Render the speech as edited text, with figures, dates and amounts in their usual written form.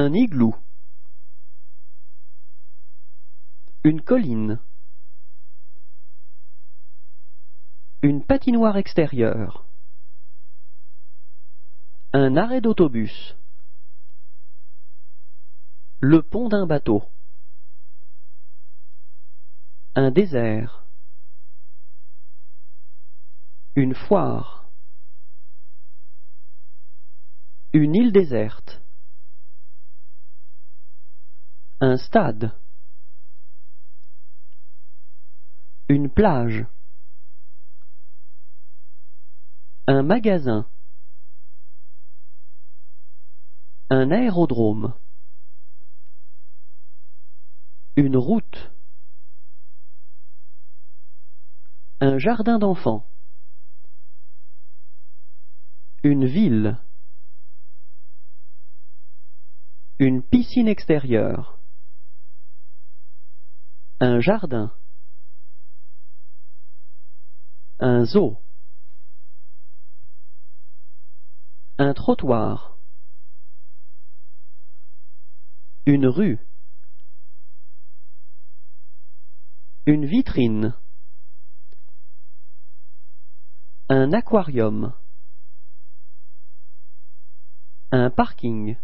un igloo, une colline, une patinoire extérieure, un arrêt d'autobus, le pont d'un bateau, un désert, une foire, une île déserte, un stade, une plage, un magasin, un aérodrome, une route, un jardin d'enfants, une ville, une piscine extérieure, un jardin, un zoo, un trottoir, une rue, une vitrine, un aquarium, un parking.